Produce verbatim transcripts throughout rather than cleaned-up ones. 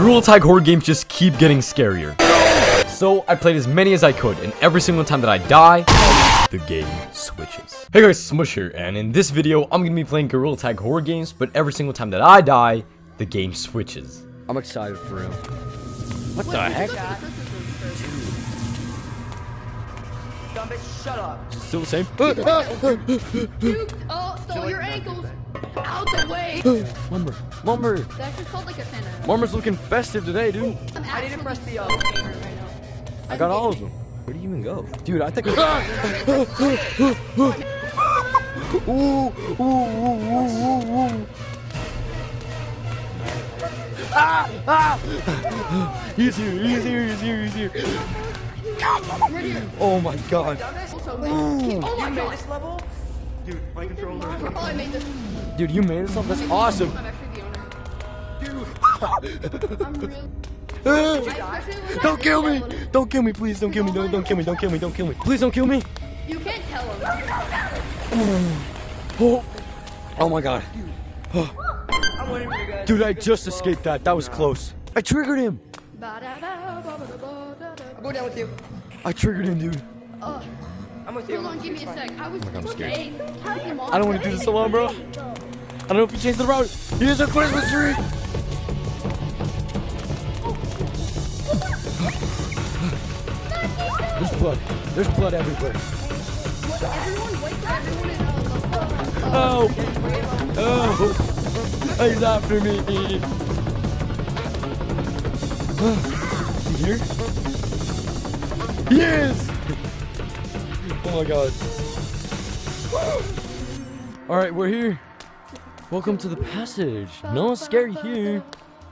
Gorilla Tag horror games just keep getting scarier. So I played as many as I could, and every single time that I die, the game switches. Hey guys, Smush here, and in this video, I'm gonna be playing Gorilla Tag horror games, but every single time that I die, the game switches. I'm excited for real. What Wait, the heck? Dumbass, shut up. Still the same? Dude, oh, so your ankles out the way. Lumber, Lumber. That's just called like a center. Lumber's looking festive today, dude. I didn't press the O. I got all of them. Where do you even go? Dude, I think I ooh, ooh, ooh, ooh, ooh, ooh. Ah! Ah! He's here, he's here, he's here, he's here. Oh my god. Ooh. Oh my god. Dude, my controller. Oh, I made this. Dude, you made this up? That's awesome. I'm actually the owner. Dude. I'm real. Don't kill me! Don't kill me, please! Don't kill me! Don't, don't kill me! Don't kill me! Don't kill me! Please don't kill me! You can't tell him. Oh, oh my god! Oh. Dude, I just escaped that. That was close. I triggered him. I'm going down with you. I triggered him, dude. Uh, I'm with you. Hold on, give me a sec. I was oh okay. I don't want to do this alone, bro. I don't know if you changed the route. Here's a Christmas tree. There's blood. There's blood everywhere. Oh! Oh! He's after me! Is he here? Yes! Oh my god. Alright, we're here. Welcome to the passage. No one's scary here.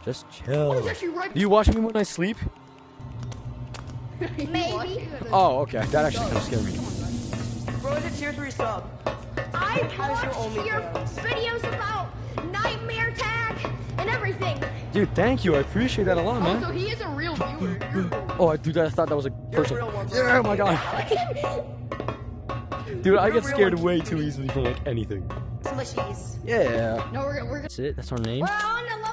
Just chill. Do you watch me when I sleep? Maybe. Oh, okay. That actually kind of scared me. Bro, is it tier three sub? I watched your videos about Nightmare Tag and everything. Dude, thank you. I appreciate that a lot, man. So he is a real viewer. Oh, dude, I thought that was a person. Yeah, oh my god. Dude, I get scared way too easily from like anything. Smushies. Yeah. No, we're we're. That's it. That's our name.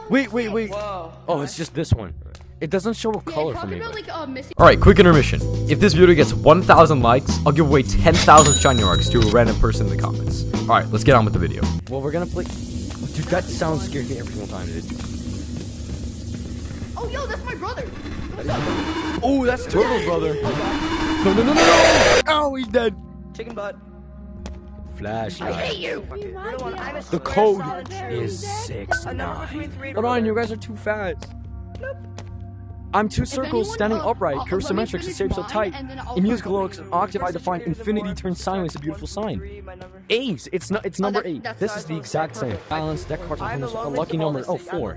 Wait, wait, wait. Oh, it's just this one. It doesn't show a color yeah, for me. Like, uh, Alright, quick intermission. If this video gets one thousand likes, I'll give away ten thousand shiny marks to a random person in the comments. Alright, let's get on with the video. Well, we're gonna play... Oh, dude, that sound scares me every single time, dude. Oh, yo, that's my brother! What's up? Oh, that's Turtle's brother. Oh, no, no, no, no, no! Ow, he's dead! Chicken butt. Flashlight. I hate you! The code is six nine. Hold on, you guys are too fast. Nope. I'm two circles standing uh, upright, uh, curve symmetric to shape so tight. In musical lyrics, an octave I define infinity turns silence a beautiful sign. A's, it's not, it's number eight. This is the exact same. Balance, deck cards, a lucky number. Oh, four.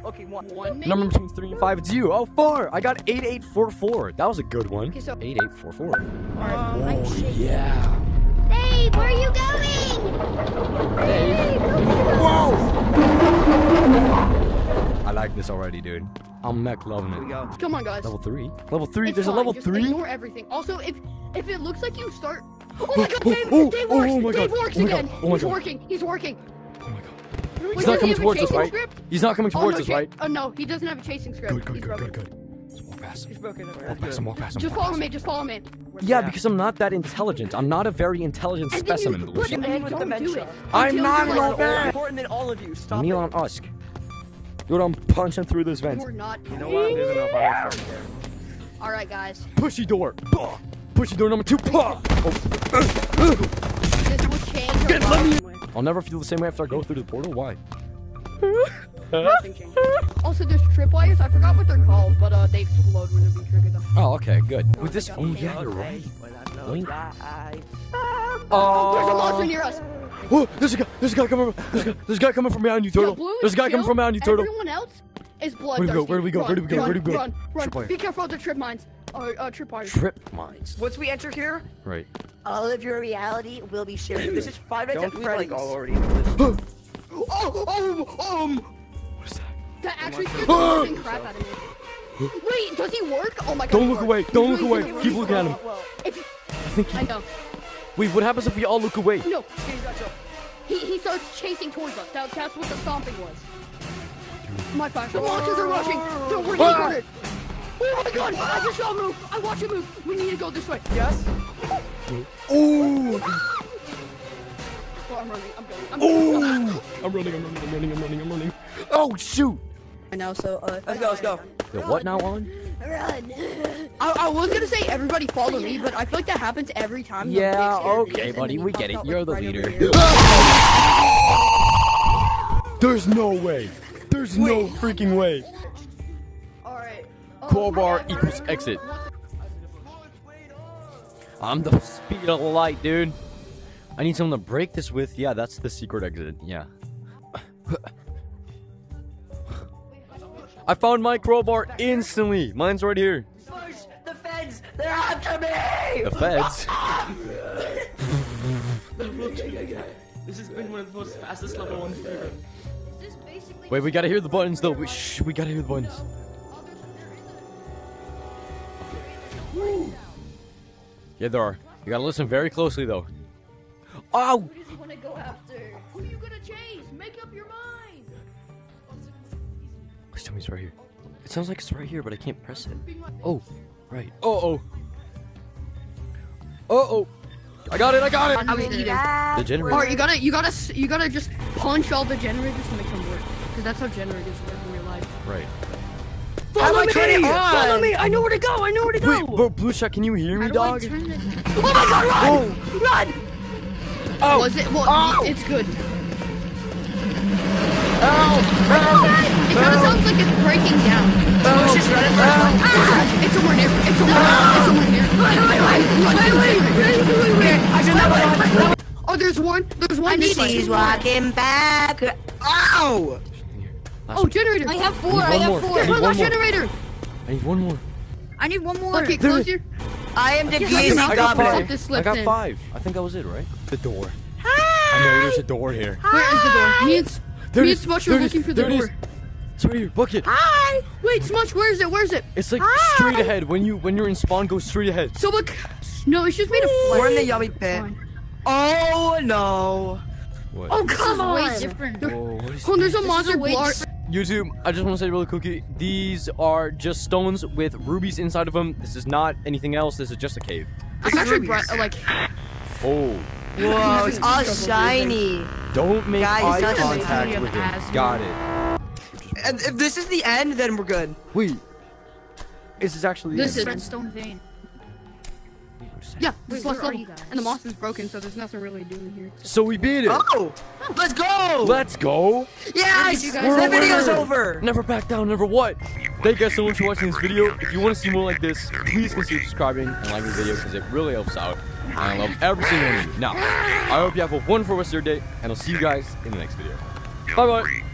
Number between three and five. It's you. Oh, four. I got eight eight four four. That was a good one. Eight eight four four. Oh yeah. Babe, where are you going? Babe. Whoa. I like this already, dude. I'm mech loving it. We go. Come on, guys. Level three. Level three. It's There's fine. a level Just three. Ignore everything. Also, if if it looks like you start, oh my god, Dave, oh, Dave works. Oh my god. Dave works oh my god. again. Oh my He's god. working. He's working. Oh my god. Wait, He's not coming towards us, right? Script? He's not coming towards oh, no, us, right? Oh no, he doesn't have a chasing script. Good, good, He's good, good, good, good. Just walk past him. He's broken. Walk past him. Walk past him. Just follow me. Just follow me. Yeah, because I'm not that intelligent. I'm not a very intelligent and specimen. Then you put him with dementia. I'm not more important than all of you. Stop. Kneel on Usk. Dude, I'm punching through this vent. We're not. You know what? There's enough iron here. All right, guys. Pushy door. Bah. Pushy door number two. Bah. Oh. This will change Get, let me. I'll never feel the same way after I go through the portal. Why? Also, there's tripwires. I forgot what they're called, but uh, they explode when we trigger them. Oh, okay, good. Oh, With this, oh yeah, you're right. Oh. There's a monster near us. Oh, there's a guy, there's a guy coming from, there's a guy, there's a guy coming from behind you, Turtle. Yeah, there's a guy coming from behind you, Turtle. Everyone else is bloodthirsty. Where do we go? Where do we go? Where do we go? Run, run, run. Be careful of the trip mines. Uh, uh, trip mines. Trip mines. Once we enter here, right. All of your reality will be shared. This is five Nights at Freddy's. All already. Oh, oh, oh, um. What is that? That actually scared the living crap out of me. Wait, does he work? Oh my god. Don't look away. Don't look away. Keep looking at him. I think. I know. Wait, what happens if we all look away? No, he, he starts chasing towards us. That, that's what the stomping was. Dude, Mud flash. The monsters are rushing. Don't worry about it. Oh my god! I just saw a move. I watched it move. We need to go this way. Yes. Oh. Oh, I'm running. I'm going. I'm going. Oh. I'm running. I'm running. I'm running. I'm running. I'm running. Oh shoot! I know. So uh, let's go. Let's go. The what now on? Run. I, I was gonna say everybody follow me, but I feel like that happens every time. Yeah, okay, buddy, we get it. You're the leader. There's no way. There's no freaking way. Alright. Crowbar equals exit. I'm the speed of light, dude. I need someone to break this with. Yeah, that's the secret exit. Yeah. I found my crowbar instantly. Mine's right here. Smush, the feds, they're after me! The feds? This has been one of the most fastest level ones ever. Wait, we gotta hear the buttons though. We, shh, we gotta hear the buttons. Woo. Yeah, there are. You gotta listen very closely though. Oh! Who does he wanna go after? Who are you gonna chase? Make up your mind! Tell me it's right here. It sounds like it's right here, but I can't press it. Oh, right. Oh, oh. Oh, oh. I got it. I got it. I was eating. The generator. Alright, you gotta, you gotta, you gotta just punch all the generators to make them work, because that's how generators work in real life. Right. Follow me. Follow me. I know where to go. I know where to go. Wait, bro, Blue Shot, can you hear me, dog? Oh my God! Run! Whoa. Run! Oh. Was it? Well, oh. It's good. Ow! Ow! It kind of sounds like it's breaking down. Smush is running first. Ah! It's somewhere near. It's somewhere near. It's somewhere near. Wait, wait, wait, wait, wait, wait! Oh, there's one. There's one. And she's walking back. Ow! Oh, generator. I have four. I have four. There's one last generator. I need one more. I need one more. Okay, closer. I am defusing. I got five. I got five. I think that was it, right? The door. Hi. I know there's a door here. Where is the door? Needs. There Me is, and Smush are looking is, for the door. It is. It's right here. Book it. Hi. Wait, Smush, where is it? Where is it? It's like Hi. straight ahead. When you when you're in spawn, go straight ahead. So look. No, it's just made of flesh. We're in the yummy pit. Oh no. What? Oh come on. Way different. Whoa, oh, there's a monster block. YouTube, I just want to say really quickly, these are just stones with rubies inside of them. This is not anything else. This is just a cave. It's actually bright, like. Oh. Whoa, it's all shiny. Don't make Guys, eye contact with him. Got it. And if this is the end, then we're good. Wait. This is actually the end. This is Redstone Vein. Yeah, this last level. And the monster's broken, so there's nothing really to do in here. So we beat it. Oh! Let's go! Let's go! Yes! The video's over! Never back down, never what? Thank you guys so much for watching this video. If you want to see more like this, please consider subscribing and liking the video because it really helps out. And I love every single one of you. Now, I hope you have a wonderful rest of your day, and I'll see you guys in the next video. Bye bye!